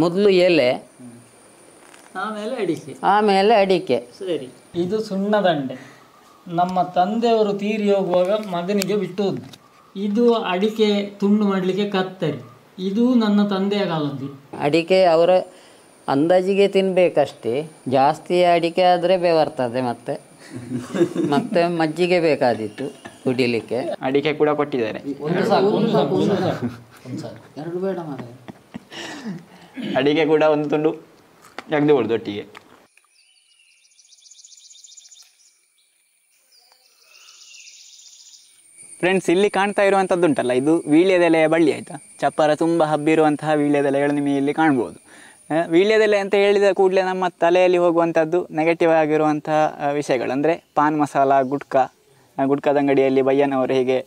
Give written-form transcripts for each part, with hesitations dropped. ಮೊದಲು ಎಲೆ ಆಮೇಲೆ ಅಡಿಕೆ ಸರಿ. ಇದು ಸುಣ್ಣದಂಡೆ, ನಮ್ಮ ತಂದೆಯವರು ತೀರಿ ಹೋಗುವಾಗ ಮಗನಿಗೆ ಬಿಟ್ಟು ಹೋದ್ರು. ಇದು ಅಡಿಕೆ ತುಂಡು ಮಾಡಲಿಕ್ಕೆ ಕತ್ತರಿ, ಇದು ನನ್ನ ತಂದೆಯ ಕಾಲದ್ದು. ಅಡಿಕೆ ಅವರ ಅಂದಾಜಿಗೆ ತಿನ್ನಬೇಕಷ್ಟೇ, ಜಾಸ್ತಿ ಅಡಿಕೆ ಆದರೆ ಬೇವರ್ತದೆ, ಮತ್ತೆ ಮತ್ತೆ ಮಜ್ಜಿಗೆ ಬೇಕಾದಿತ್ತು ಕುಡಿಲಿಕ್ಕೆ. ಅಡಿಕೆ ಕೂಡ ಕೊಟ್ಟಿದ್ದಾರೆ, ಎರಡು ಬೇಡ ಮಾರಾಯ. ಅಡಿಕೆ ಕೂಡ ಒಂದು ತುಂಡು ತೆಗೆದು ಒಟ್ಟಿಗೆ. ಫ್ರೆಂಡ್ಸ್, ಇಲ್ಲಿ ಕಾಣ್ತಾ ಇರುವಂಥದ್ದುಂಟಲ್ಲ, ಇದು ವೀಳ್ಯದೆಲೆಯ ಬಳ್ಳಿ ಆಯಿತಾ. ಚಪ್ಪರ ತುಂಬ ಹಬ್ಬಿರುವಂತಹ ವೀಳ್ಯದೆಲೆಗಳು ನಿಮಗೆ ಇಲ್ಲಿ ಕಾಣ್ಬೋದು. ವೀಳ್ಯದೆಲೆ ಅಂತ ಹೇಳಿದ ಕೂಡಲೇ ನಮ್ಮ ತಲೆಯಲ್ಲಿ ಹೋಗುವಂಥದ್ದು ನೆಗೆಟಿವ್ ಆಗಿರುವಂತಹ ವಿಷಯಗಳು, ಅಂದರೆ ಪಾನ್ ಮಸಾಲ, ಗುಟ್ಕಾದ ಅಂಗಡಿಯಲ್ಲಿ ಬಯ್ಯನವರು ಹೀಗೆ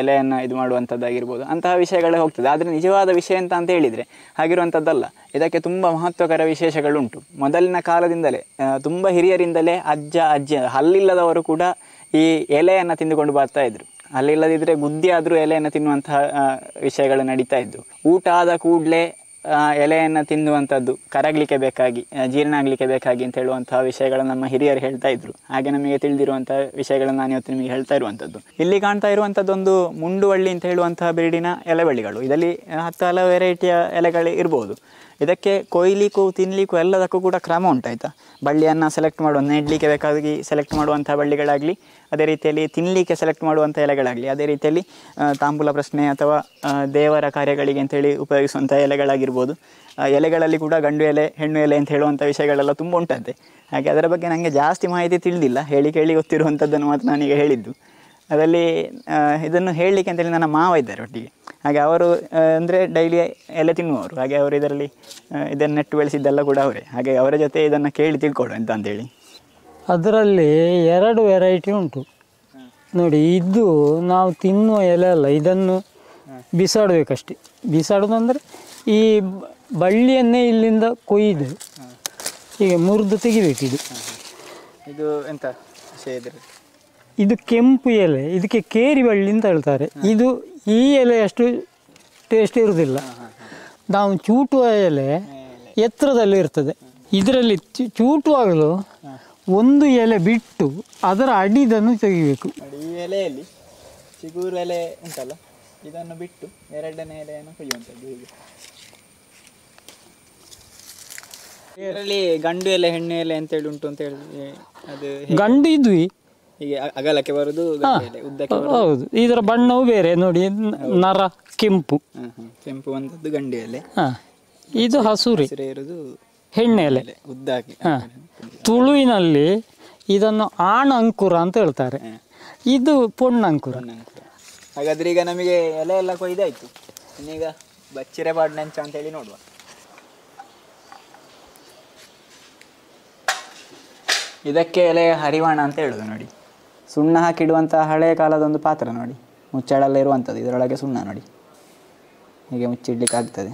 ಎಲೆಯನ್ನು ಇದು ಮಾಡುವಂಥದ್ದಾಗಿರ್ಬೋದು, ಅಂತಹ ವಿಷಯಗಳೇ ಹೋಗ್ತದೆ. ಆದರೆ ನಿಜವಾದ ವಿಷಯ ಅಂತ ಹೇಳಿದರೆ ಹಾಗಿರುವಂಥದ್ದಲ್ಲ, ಇದಕ್ಕೆ ತುಂಬ ಮಹತ್ವಕರ ವಿಶೇಷಗಳುಂಟು. ಮೊದಲಿನ ಕಾಲದಿಂದಲೇ ತುಂಬ ಹಿರಿಯರಿಂದಲೇ ಅಜ್ಜ ಅಜ್ಜಿ ಹಲ್ಲಿಲ್ಲದವರು ಕೂಡ ಈ ಎಲೆಯನ್ನು ತಿಂದುಕೊಂಡು ಬರ್ತಾಯಿದ್ರು. ಹಲ್ಲಿಲ್ಲದಿದ್ದರೆ ಗುದ್ದಿ ಆದರೂ ಎಲೆಯನ್ನು ತಿನ್ನುವಂತಹ ವಿಷಯಗಳು ನಡೀತಾ ಇದ್ದವು. ಊಟ ಆದ ಕೂಡಲೇ ಎಲೆಯನ್ನು ತಿನ್ನುವಂಥದ್ದು, ಕರಗಲಿಕ್ಕೆ ಬೇಕಾಗಿ, ಜೀರ್ಣ ಆಗಲಿಕ್ಕೆ ಬೇಕಾಗಿ ಅಂತ ಹೇಳುವಂತಹ ವಿಷಯಗಳನ್ನು ನಮ್ಮ ಹಿರಿಯರು ಹೇಳ್ತಾ ಇದ್ರು. ಹಾಗೆ ನಮಗೆ ತಿಳಿದಿರುವಂತಹ ವಿಷಯಗಳನ್ನು ನಾನು ಇವತ್ತು ನಿಮಗೆ ಹೇಳ್ತಾ ಇರುವಂಥದ್ದು. ಇಲ್ಲಿ ಕಾಣ್ತಾ ಇರುವಂಥದ್ದೊಂದು ಮುಂಡುವಳ್ಳಿ ಅಂತ ಹೇಳುವಂತಹ ಬೀಡಿನ ಎಲೆಬಳ್ಳಿಗಳು. ಇದರಲ್ಲಿ 10 ಹಲವು ವೆರೈಟಿಯ ಎಲೆಗಳು ಇರ್ಬೋದು. ಇದಕ್ಕೆ ಕೊಯ್ಲಿಕ್ಕೂ ತಿನ್ನಲಿಕ್ಕೂ ಎಲ್ಲದಕ್ಕೂ ಕೂಡ ಕ್ರಮ ಉಂಟಾಯ್ತಾ. ಬಳ್ಳಿಯನ್ನು ಸೆಲೆಕ್ಟ್ ಮಾಡುವ, ನೆಡಲಿಕ್ಕೆ ಬೇಕಾಗಿ ಸೆಲೆಕ್ಟ್ ಮಾಡುವಂಥ ಬಳ್ಳಿಗಳಾಗಲಿ, ಅದೇ ರೀತಿಯಲ್ಲಿ ತಿನ್ನಲಿಕ್ಕೆ ಸೆಲೆಕ್ಟ್ ಮಾಡುವಂಥ ಎಲೆಗಳಾಗಲಿ, ಅದೇ ರೀತಿಯಲ್ಲಿ ತಾಂಬೂಲ ಪ್ರಶ್ನೆ ಅಥವಾ ದೇವರ ಕಾರ್ಯಗಳಿಗೆ ಅಂತೇಳಿ ಉಪಯೋಗಿಸುವಂಥ ಎಲೆಗಳಾಗಿರ್ಬೋದು. ಎಲೆಗಳಲ್ಲಿ ಕೂಡ ಗಂಡು ಎಲೆ, ಹೆಣ್ಣು ಎಲೆ ಅಂತ ಹೇಳುವಂಥ ವಿಷಯಗಳೆಲ್ಲ ತುಂಬ ಉಂಟಂತೆ. ಹಾಗೆ ಅದರ ಬಗ್ಗೆ ನನಗೆ ಜಾಸ್ತಿ ಮಾಹಿತಿ ತಿಳಿದಿಲ್ಲ, ಹೇಳಿ ಗೊತ್ತಿರುವಂಥದ್ದನ್ನು ಮಾತ್ರ ನನಗೆ ಹೇಳಿದ್ದು. ಅದರಲ್ಲಿ ಇದನ್ನು ಹೇಳಲಿಕ್ಕೆ ಅಂತೇಳಿ ನನ್ನ ಮಾವ ಇದ್ದಾರೆ ಒಟ್ಟಿಗೆ. ಹಾಗೆ ಅವರು ಅಂದರೆ ಡೈಲಿ ಎಲೆ ತಿನ್ನುವವರು, ಹಾಗೆ ಅವರು ಇದರಲ್ಲಿ ಇದನ್ನು ನೆಟ್ಟು ಬೆಳೆಸಿದ್ದೆಲ್ಲ ಕೂಡ ಅವರೇ. ಹಾಗೆ ಅವರ ಜೊತೆ ಇದನ್ನು ಕೇಳಿ ತಿಳ್ಕೊಡು ಅಂತ ಅಂತೇಳಿ. ಅದರಲ್ಲಿ 2 ವೆರೈಟಿ ಉಂಟು ನೋಡಿ. ಇದು ನಾವು ತಿನ್ನುವ ಎಲೆ ಅಲ್ಲ, ಇದನ್ನು ಬಿಸಾಡಬೇಕಷ್ಟೆ. ಬಿಸಾಡೋದು ಅಂದರೆ ಈ ಬಳ್ಳಿಯನ್ನೇ ಇಲ್ಲಿಂದ ಕೊಯ್ದು ಹೀಗೆ ಮುರಿದು ತೆಗಿಬೇಕಿದು. ಇದು ಎಂತ ವಿಷಯ ಇದ್ರೆ, ಇದು ಕೆಂಪು ಎಲೆ, ಇದಕ್ಕೆ ಕೇರಿ ಬಳ್ಳಿ ಅಂತ ಹೇಳ್ತಾರೆ. ಇದು ಈ ಎಲೆ ಅಷ್ಟು ಟೇಸ್ಟ್ ಇರುವುದಿಲ್ಲ. ನಾವು ಚೂಟುವ ಎಲೆ ಎತ್ತರದಲ್ಲಿ ಇರ್ತದೆ. ಇದರಲ್ಲಿ ಚೂಟುವಾಗಲು ಒಂದು ಎಲೆ ಬಿಟ್ಟು ಅದರ ಅಡಿದನ್ನು ತೆಗಿಬೇಕು. ಈ ಎಲೆಯಲ್ಲಿ ಚಿಗುರು ಎಲೆ ಉಂಟಲ್ಲ, ಇದನ್ನು ಬಿಟ್ಟು 2ನೇ ಎಲೆಯನ್ನು ತೆಗೆಯುವಂಥದ್ದು. ಹೀಗೆ ಇದರಲ್ಲಿ ಗಂಡು ಎಲೆ, ಹೆಣ್ಣು ಎಲೆ ಅಂತೇಳಿ ಉಂಟು ಅಂತ ಹೇಳಿದ್ವಿ. ಅದು ಗಂಡು ಇದ್ವಿ, ಅಗಲಕ್ಕೆ ಬರುದು, ಉದ್ದಕ್ಕೆ ಬರುದು. ಹೌದು, ಇದರ ಬಣ್ಣವು ಬೇರೆ ನೋಡಿ, ನರ ಕೆಂಪು ಕೆಂಪು ಅಂತದ್ದು ಗಂಡು ಎಲೆ. ಇದು ಹಸುರಿ ಇರುವುದು ಹೆಣ್ಣೆಲೆ, ಉದ್ದಾಗಿ. ತುಳುವಿನಲ್ಲಿ ಇದನ್ನು ಆಣ ಅಂಕುರ ಅಂತ ಹೇಳ್ತಾರೆ, ಇದು ಪೊಣ್ಣಂಕುರ. ಹಾಗಾದ್ರೆ ಈಗ ನಮಗೆ ಎಲೆ ಎಲ್ಲ ಕೊಯ್ದಾಯ್ತು, ಇನ್ನೀಗ ಬಚ್ಚಿರೆ ಬಾಡ್ನಂಚ ಅಂತ ಹೇಳಿ ನೋಡುವ. ಇದಕ್ಕೆ ಎಲೆಯ ಹರಿವಾಣ ಅಂತ ಹೇಳೋದು ನೋಡಿ. ಸುಣ್ಣ ಹಾಕಿಡುವಂಥ ಹಳೆಯ ಕಾಲದೊಂದು ಪಾತ್ರ ನೋಡಿ, ಮುಚ್ಚಳಲ್ಲ ಇರುವಂಥದ್ದು, ಇದರೊಳಗೆ ಸುಣ್ಣ ನೋಡಿ, ಹೀಗೆ ಮುಚ್ಚಿಡ್ಲಿಕ್ಕಾಗ್ತದೆ.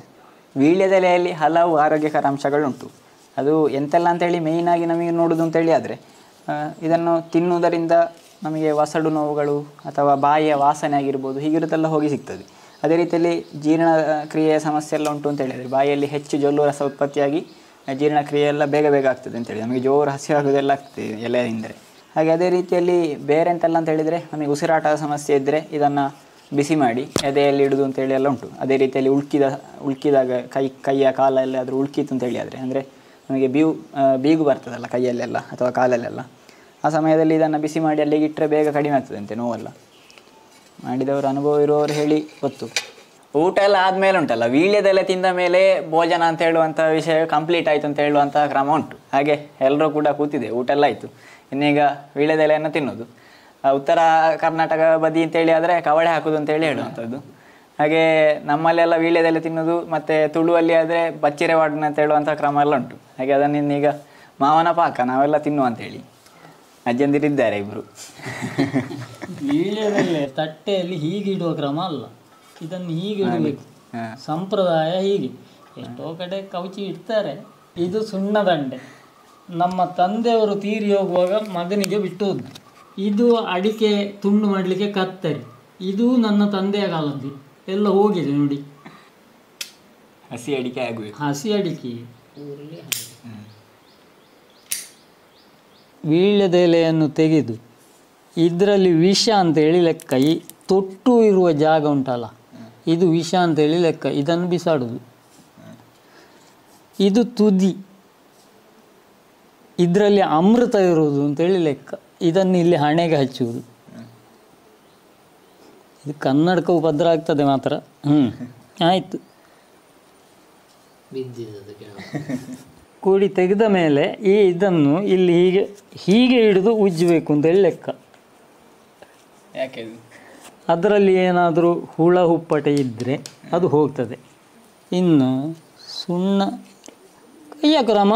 ವೀಳ್ಯದೆಲೆಯಲ್ಲಿ ಹಲವು ಆರೋಗ್ಯಕರ ಅಂಶಗಳುಂಟು. ಅದು ಎಂತೆಲ್ಲ ಅಂತೇಳಿ ಮೇಯ್ನಾಗಿ ನಮಗೆ ನೋಡೋದು ಅಂತೇಳಿ ಆದರೆ, ಇದನ್ನು ತಿನ್ನುವುದರಿಂದ ನಮಗೆ ಒಸಡು ನೋವುಗಳು ಅಥವಾ ಬಾಯಿಯ ವಾಸನೆ ಆಗಿರ್ಬೋದು, ಹೀಗಿರೋದೆಲ್ಲ ಹೋಗಿ ಸಿಗ್ತದೆ. ಅದೇ ರೀತಿಯಲ್ಲಿ ಜೀರ್ಣ ಕ್ರಿಯೆಯ ಸಮಸ್ಯೆ ಎಲ್ಲ ಉಂಟು ಅಂತ ಹೇಳಿದರೆ, ಬಾಯಿಯಲ್ಲಿ ಹೆಚ್ಚು ಜೊಲ್ಲು ರಸ ಉತ್ಪತ್ತಿಯಾಗಿ ಜೀರ್ಣಕ್ರಿಯೆ ಎಲ್ಲ ಬೇಗ ಆಗ್ತದೆ ಅಂತೇಳಿ, ನಮಗೆ ಜೋರು ಹಸಿವು ಆಗೋದೆಲ್ಲ ಆಗ್ತದೆ ಎಲೆಯಿಂದರೆ. ಹಾಗೆ ಅದೇ ರೀತಿಯಲ್ಲಿ ಬೇರೆ ಎಂತೆಲ್ಲ ಅಂತ ಹೇಳಿದರೆ, ನಮಗೆ ಉಸಿರಾಟದ ಸಮಸ್ಯೆ ಇದ್ದರೆ ಇದನ್ನು ಬಿಸಿ ಮಾಡಿ ಎದೆಯಲ್ಲಿ ಇಡುದು ಅಂತೇಳಿ ಎಲ್ಲ ಉಂಟು. ಅದೇ ರೀತಿಯಲ್ಲಿ ಉಳ್ಕಿದಾಗ ಕೈಯ ಕಾಲಲ್ಲಿ ಆದರೂ ಉಳ್ಕಿತ್ತು ಅಂತೇಳಿ ಆದರೆ, ಅಂದರೆ ನಮಗೆ ಬೀಗು ಬರ್ತದಲ್ಲ ಕೈಯಲ್ಲೆಲ್ಲ ಅಥವಾ ಕಾಲಲ್ಲೆಲ್ಲ, ಆ ಸಮಯದಲ್ಲಿ ಇದನ್ನು ಬಿಸಿ ಮಾಡಿ ಅಲ್ಲಿಗೆ ಇಟ್ಟರೆ ಬೇಗ ಕಡಿಮೆ ಆಗ್ತದಂತೆ ನೋವೆಲ್ಲ. ಮಾಡಿದವರು ಅನುಭವ ಇರುವವರು ಹೇಳಿ ಗೊತ್ತು. ಊಟ ಎಲ್ಲ ಆದಮೇಲೆ ಉಂಟಲ್ಲ, ವೀಳ್ಯದೆಲೆ ತಿಂದ ಮೇಲೆ ಭೋಜನ ಅಂತ ಹೇಳುವಂಥ ವಿಷಯ ಕಂಪ್ಲೀಟ್ ಆಯಿತು ಅಂತ ಹೇಳುವಂಥ ಕ್ರಮ ಉಂಟು. ಹಾಗೆ ಎಲ್ಲರೂ ಕೂಡ ಕೂತಿದೆ, ಊಟ ಎಲ್ಲ ಆಯಿತು, ಇನ್ನೀಗ ವೀಳ್ಯದೆಲೆಯನ್ನು ತಿನ್ನೋದು. ಉತ್ತರ ಕರ್ನಾಟಕ ಬದಿ ಅಂತೇಳಿ ಆದರೆ ಕವಳೆ ಹಾಕೋದು ಅಂತೇಳಿ ಹೇಳುವಂಥದ್ದು. ಹಾಗೆ ನಮ್ಮಲ್ಲೆಲ್ಲ ವೀಳ್ಯದೆಲೆ ತಿನ್ನೋದು, ಮತ್ತು ತುಳುವಲ್ಲಿ ಆದರೆ ಬಚ್ಚಿರೆ ವಾಡನ ಅಂತ ಹೇಳುವಂಥ ಕ್ರಮ ಎಲ್ಲ ಉಂಟು. ಹಾಗೆ ಅದನ್ನು ಇನ್ನೀಗ ಮಾವನ ಪಾಕ ನಾವೆಲ್ಲ ತಿನ್ನು ಅಂತೇಳಿ ಅಜ್ಜಂದಿರಿದ್ದಾರೆ ಇಬ್ಬರು. ವೀಳ್ಯದೆಲೆ ತಟ್ಟೆಯಲ್ಲಿ ಹೀಗಿಡುವ ಕ್ರಮ ಅಲ್ಲ, ಇದನ್ನು ಹೀಗೆ ಇಡಬೇಕು, ಸಂಪ್ರದಾಯ ಹೀಗೆ. ಎಷ್ಟೋ ಕಡೆ ಕೌಚಿ ಇಡ್ತಾರೆ. ಇದು ಸುಣ್ಣದಂಡೆ, ನಮ್ಮ ತಂದೆಯವರು ತೀರಿ ಹೋಗುವಾಗ ಮಗನಿಗೆ ಬಿಟ್ಟು ಹೋದ್ರು. ಇದು ಅಡಿಕೆ ತುಂಡು ಮಾಡಲಿಕ್ಕೆ ಕತ್ತರಿ, ಇದು ನನ್ನ ತಂದೆಯ ಕಾಲದ್ದು, ಎಲ್ಲ ಹೋಗಿದೆ ನೋಡಿ. सीआईडी का है कोई? हाँ सीआईडी की ವೀಳ್ಯದೆಲೆಯನ್ನು ತೆಗೆದು ಇದರಲ್ಲಿ ವಿಷ ಅಂತೇಳಿ ಲೆಕ್ಕ, ಈ ತೊಟ್ಟು ಇರುವ ಜಾಗ ಉಂಟಲ್ಲ ಇದು ವಿಷ ಅಂತೇಳಿ ಲೆಕ್ಕ, ಇದನ್ನು ಬಿಸಾಡುದು. ಇದು ತುದಿ, ಇದರಲ್ಲಿ ಅಮೃತ ಇರುವುದು ಅಂತೇಳಿ ಲೆಕ್ಕ, ಇದನ್ನು ಇಲ್ಲಿ ಹಣೆಗೆ ಹಚ್ಚುವುದು. ಇದು ಕನ್ನಡಕ್ಕೆ ಉಪದ್ರ ಆಗ್ತದೆ ಮಾತ್ರ. ಆಯಿತು. ಕೂಡಿ ತೆಗೆದ ಮೇಲೆ ಈ ಇದನ್ನು ಇಲ್ಲಿ ಹೀಗೆ ಹೀಗೆ ಹಿಡಿದು ಉಜ್ಜಬೇಕು ಅಂತೇಳಿ ಲೆಕ್ಕ. ಯಾಕೆ? ಅದರಲ್ಲಿ ಏನಾದರೂ ಹುಳ ಹುಪ್ಪಟೆ ಇದ್ದರೆ ಅದು ಹೋಗ್ತದೆ. ಇನ್ನು ಸುಣ್ಣ ಯಾಕೆ ರಾಮ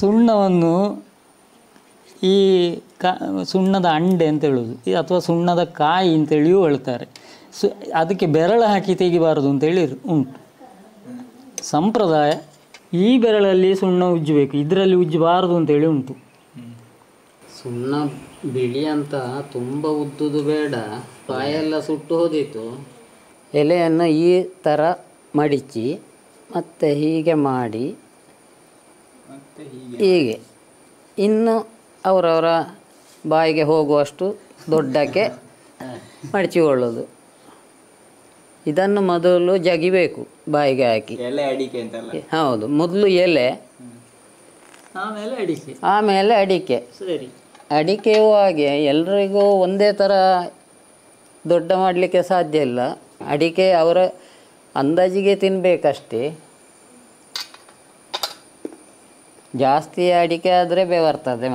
ಸುಣ್ಣವನ್ನು ಈ ಸುಣ್ಣದ ಅಂಡೆ ಅಂತ ಹೇಳೋದು ಅಥವಾ ಸುಣ್ಣದ ಕಾಯಿ ಅಂತೇಳಿಯೂ ಹೇಳ್ತಾರೆ. ಅದಕ್ಕೆ ಬೆರಳು ಹಾಕಿ ತೆಗಿಬಾರದು ಅಂತೇಳಿ ಉಂಟು ಸಂಪ್ರದಾಯ. ಈ ಬೆರಳಲ್ಲಿ ಸುಣ್ಣ ಉಜ್ಜಬೇಕು, ಇದರಲ್ಲಿ ಉಜ್ಜಬಾರದು ಅಂತೇಳಿ ಉಂಟು. ಸುಣ್ಣ ಬಿಳಿ ಅಂತ ತುಂಬ ಉದ್ದುದು ಬೇಡ, ಕಾಯೆಲ್ಲ ಸುಟ್ಟು ಹೋದಿತ್ತು. ಎಲೆಯನ್ನು ಈ ಥರ ಮಡಿಚಿ ಮತ್ತೆ ಹೀಗೆ ಮಾಡಿ ಹೀಗೆ ಇನ್ನು ಅವರವರ ಬಾಯಿಗೆ ಹೋಗುವಷ್ಟು ದೊಡ್ಡಕ್ಕೆ ಮಡಚಿಕೊಳ್ಳೋದು. ಇದನ್ನು ಮೊದಲು ಜಗಿಬೇಕು ಬಾಯಿಗೆ ಹಾಕಿ. ಎಲೆ ಅಡಿಕೆ ಅಂತಲ್ಲ? ಹೌದು, ಮೊದಲು ಎಲೆ ಆಮೇಲೆ ಅಡಿಕೆ ಸರಿ. ಅಡಿಕೆಯೂ ಹಾಗೆ, ಎಲ್ರಿಗೂ ಒಂದೇ ಥರ ದೊಡ್ಡ ಮಾಡಲಿಕ್ಕೆ ಸಾಧ್ಯ ಇಲ್ಲ. ಅಡಿಕೆ ಅವರ ಅಂದಾಜಿಗೆ ತಿನ್ನಬೇಕಷ್ಟೇ. ಜಾಸ್ತಿ ಅಡಿಕೆ ಆದರೆ ಬೇವರ್ತದೆ,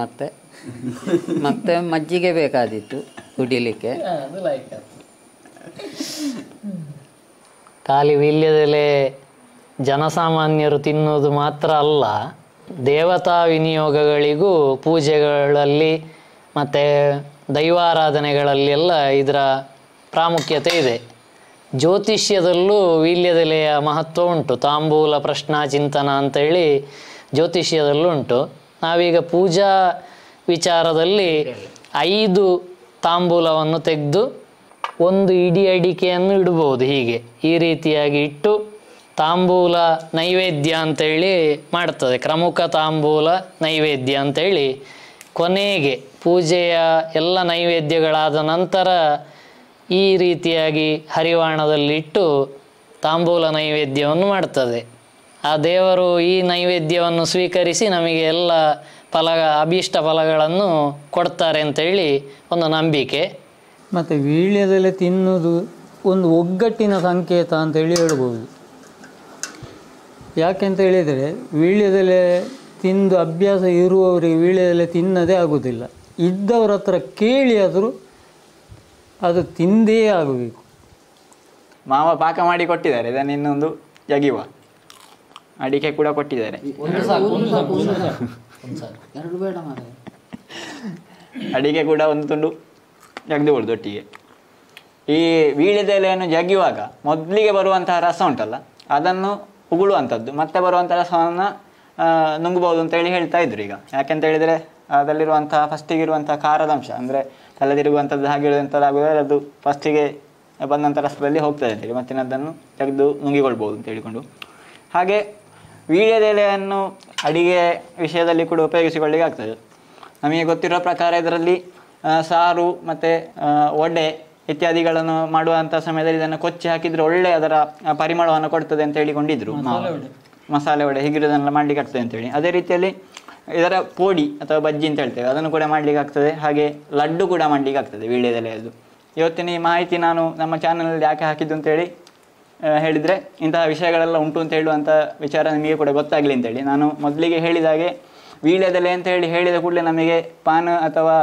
ಮತ್ತೆ ಮಜ್ಜಿಗೆ ಬೇಕಾದೀತು ಕುಡಿಲಿಕ್ಕೆ. ಖಾಲಿ ವೀಳ್ಯದೆಲೆ ಜನಸಾಮಾನ್ಯರು ತಿನ್ನೋದು ಮಾತ್ರ ಅಲ್ಲ, ದೇವತಾ ವಿನಿಯೋಗಗಳಿಗೂ ಪೂಜೆಗಳಲ್ಲಿ ಮತ್ತು ದೈವಾರಾಧನೆಗಳಲ್ಲಿ ಎಲ್ಲ ಇದರ ಪ್ರಾಮುಖ್ಯತೆ ಇದೆ. ಜ್ಯೋತಿಷ್ಯದಲ್ಲೂ ವೀಳ್ಯದೆಲೆಯ ಮಹತ್ವ ಉಂಟು. ತಾಂಬೂಲ ಪ್ರಶ್ನಾ ಚಿಂತನ ಅಂತೇಳಿ ಜ್ಯೋತಿಷ್ಯದಲ್ಲೂ ಉಂಟು. ನಾವೀಗ ಪೂಜಾ ವಿಚಾರದಲ್ಲಿ 5 ತಾಂಬೂಲವನ್ನು ತೆಗೆದು ಒಂದು ಇಡೀ ಅಡಿಕೆಯನ್ನು ಇಡ್ಬೋದು. ಹೀಗೆ ಈ ರೀತಿಯಾಗಿ ಇಟ್ಟು ತಾಂಬೂಲ ನೈವೇದ್ಯ ಅಂತೇಳಿ ಮಾಡ್ತದೆ. ಕ್ರಮುಖ ತಾಂಬೂಲ ನೈವೇದ್ಯ ಅಂತೇಳಿ ಕೊನೆಗೆ ಪೂಜೆಯ ಎಲ್ಲ ನೈವೇದ್ಯಗಳಾದ ನಂತರ ಈ ರೀತಿಯಾಗಿ ಹರಿವಾಣದಲ್ಲಿಟ್ಟು ತಾಂಬೂಲ ನೈವೇದ್ಯವನ್ನು ಮಾಡ್ತದೆ. ಆ ದೇವರು ಈ ನೈವೇದ್ಯವನ್ನು ಸ್ವೀಕರಿಸಿ ನಮಗೆ ಎಲ್ಲ ಅಭೀಷ್ಟ ಫಲಗಳನ್ನು ಕೊಡ್ತಾರೆ ಅಂತೇಳಿ ಒಂದು ನಂಬಿಕೆ. ಮತ್ತು ವೀಳ್ಯದೆಲೆ ತಿನ್ನೋದು ಒಂದು ಒಗ್ಗಟ್ಟಿನ ಸಂಕೇತ ಅಂತೇಳಿ ಹೇಳ್ಬೋದು. ಯಾಕೆಂತ ಹೇಳಿದರೆ ವೀಳ್ಯದೆಲೆ ತಿಂದು ಅಭ್ಯಾಸ ಇರುವವರಿಗೆ ವೀಳ್ಯದೆಲೆ ತಿನ್ನದೇ ಆಗೋದಿಲ್ಲ. ಇದ್ದವ್ರ ಹತ್ರ ಕೇಳಿ ಆದರೂ ಅದು ತಿಂದೇ ಆಗಬೇಕು. ಮಾವ ಪಾಕ ಮಾಡಿ ಕೊಟ್ಟಿದ್ದಾರೆ, ಇದನ್ನು ಇನ್ನೊಂದು ಜಗಿವ ಅಡಿಕೆ ಕೂಡ ಕೊಟ್ಟಿದ್ದಾರೆ. ಅಡಿಕೆ ಕೂಡ ಒಂದು ತುಂಡು ಜಗ್ದುಕೊಳ್ಳೋದು ಒಟ್ಟಿಗೆ. ಈ ವೀಳ್ಯದೆಲೆಯನ್ನು ಜಗಿಯುವಾಗ ಮೊದಲಿಗೆ ಬರುವಂತಹ ರಸ ಉಂಟಲ್ಲ ಅದನ್ನು ಉಗುಳುವಂಥದ್ದು, ಮತ್ತೆ ಬರುವಂಥ ರಸವನ್ನು ನುಂಗಬಹುದು ಅಂತೇಳಿ ಹೇಳ್ತಾ ಇದ್ರು. ಈಗ ಯಾಕೆಂತ ಹೇಳಿದರೆ ಅದರಲ್ಲಿರುವಂತಹ ಫಸ್ಟಿಗಿರುವಂಥ ಖಾರದ ಅಂಶ, ಅಂದರೆ ತಲೆ ತಿರುಗುವಂಥದ್ದು ಹಾಗೆಂಥದ್ದಾಗಿದ್ದರೆ ಅದು ಫಸ್ಟಿಗೆ ಬಂದಂಥ ರಸದಲ್ಲಿ ಹೋಗ್ತದೆ ಅಂತೇಳಿ ಮತ್ತಿನದನ್ನು ತೆಗೆದು ನುಂಗಿಕೊಳ್ಬೋದು ಅಂತ ಹೇಳಿಕೊಂಡು. ಹಾಗೆ ವೀಳ್ಯದೆಲೆಯನ್ನು ಅಡಿಗೆ ವಿಷಯದಲ್ಲಿ ಕೂಡ ಉಪಯೋಗಿಸಿಕೊಳ್ಳಿಕ್ಕೆ ಆಗ್ತದೆ. ನಮಗೆ ಗೊತ್ತಿರೋ ಪ್ರಕಾರ ಇದರಲ್ಲಿ ಸಾರು ಮತ್ತು ವಡೆ ಇತ್ಯಾದಿಗಳನ್ನು ಮಾಡುವಂಥ ಸಮಯದಲ್ಲಿ ಇದನ್ನು ಕೊಚ್ಚಿ ಹಾಕಿದರೆ ಒಳ್ಳೆ ಅದರ ಪರಿಮಳವನ್ನು ಕೊಡ್ತದೆ ಅಂತ ಹೇಳಿಕೊಂಡಿದ್ದರು. ಮಸಾಲೆ ವಡೆ ಹೀಗಿರೋದನ್ನೆಲ್ಲ ಮಾಡಲಿಕ್ಕೆ ಆಗ್ತದೆ ಅಂತೇಳಿ. ಅದೇ ರೀತಿಯಲ್ಲಿ ಇದರ ಪೋಡಿ ಅಥವಾ ಬಜ್ಜಿ ಅಂತ ಹೇಳ್ತೇವೆ, ಅದನ್ನು ಕೂಡ ಮಾಡಲಿಕ್ಕೆ ಆಗ್ತದೆ. ಹಾಗೆ ಲಡ್ಡು ಕೂಡ ಮಾಡಲಿಕ್ಕೆ ಆಗ್ತದೆ ವೀಳ್ಯದೆಲೆಯದು. ಇವತ್ತಿನ ಈ ಮಾಹಿತಿ ನಾನು ನಮ್ಮ ಚಾನಲಲ್ಲಿ ಯಾಕೆ ಹಾಕಿದ್ದು ಅಂತೇಳಿ ಹೇಳಿದರೆ ಇಂತಹ ವಿಷಯಗಳೆಲ್ಲ ಉಂಟು ಅಂತ ಹೇಳುವಂಥ ವಿಚಾರ ನಿಮಗೆ ಕೂಡ ಗೊತ್ತಾಗಲಿ ಅಂತೇಳಿ. ನಾನು ಮೊದಲಿಗೆ ಹೇಳಿದಾಗೆ ವೀಳ್ಯದೆಲೆ ಅಂತ ಹೇಳಿದ ಕೂಡಲೇ ನಮಗೆ ಪಾನ್ ಅಥವಾ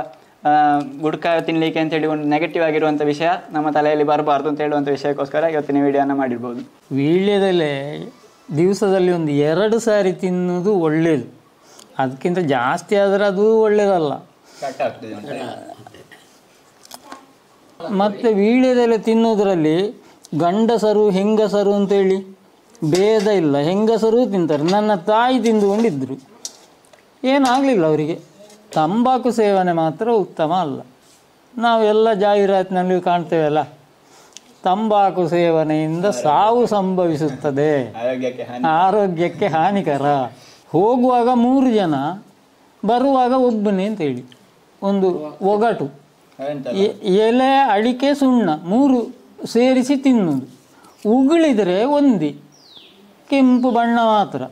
ಗುಡ್ಕ ತಿನ್ನಲಿಕ್ಕೆ ಅಂತ ಹೇಳಿ ಒಂದು ನೆಗೆಟಿವ್ ಆಗಿರುವಂಥ ವಿಷಯ ನಮ್ಮ ತಲೆಯಲ್ಲಿ ಬರಬಾರ್ದು ಅಂತ ಹೇಳುವಂಥ ವಿಷಯಕ್ಕೋಸ್ಕರ ಇವತ್ತಿನ ವಿಡಿಯೋನ ಮಾಡಿರ್ಬೋದು. ವೀಳ್ಯದೆಲೆ ದಿವಸದಲ್ಲಿ ಒಂದು 2 ಸಾರಿ ತಿನ್ನೋದು ಒಳ್ಳೆಯದು. ಅದಕ್ಕಿಂತ ಜಾಸ್ತಿ ಆದರೆ ಅದು ಒಳ್ಳೆಯದಲ್ಲ. ಮತ್ತು ವೀಳ್ಯದೆಲೆ ತಿನ್ನೋದ್ರಲ್ಲಿ ಗಂಡಸರು ಹೆಂಗಸರು ಅಂತೇಳಿ ಭೇದ ಇಲ್ಲ, ಹೆಂಗಸರೂ ತಿಂತಾರೆ. ನನ್ನ ತಾಯಿ ತಿಂದುಕೊಂಡಿದ್ದರು, ಏನಾಗಲಿಲ್ಲ ಅವರಿಗೆ. ತಂಬಾಕು ಸೇವನೆ ಮಾತ್ರ ಉತ್ತಮ ಅಲ್ಲ. ನಾವೆಲ್ಲ ಜಾಹೀರಾತಿನಲ್ಲಿ ಕಾಣ್ತೇವಲ್ಲ, ತಂಬಾಕು ಸೇವನೆಯಿಂದ ಸಾವು ಸಂಭವಿಸುತ್ತದೆ, ಆರೋಗ್ಯಕ್ಕೆ ಹಾನಿಕರ. ಹೋಗುವಾಗ 3 ಜನ, ಬರುವಾಗ ಒಬ್ಬನೇ ಅಂತ ಹೇಳಿ ಒಂದು ಒಗಟು, ಎಲೆ ಅಡಿಕೆ ಸುಣ್ಣ 3 ಸೇರಿಸಿ ತಿನ್ನುವುದು. ಉಗುಳಿದರೆ ಒಂದಿ, ಕೆಂಪು ಬಣ್ಣ ಮಾತ್ರ.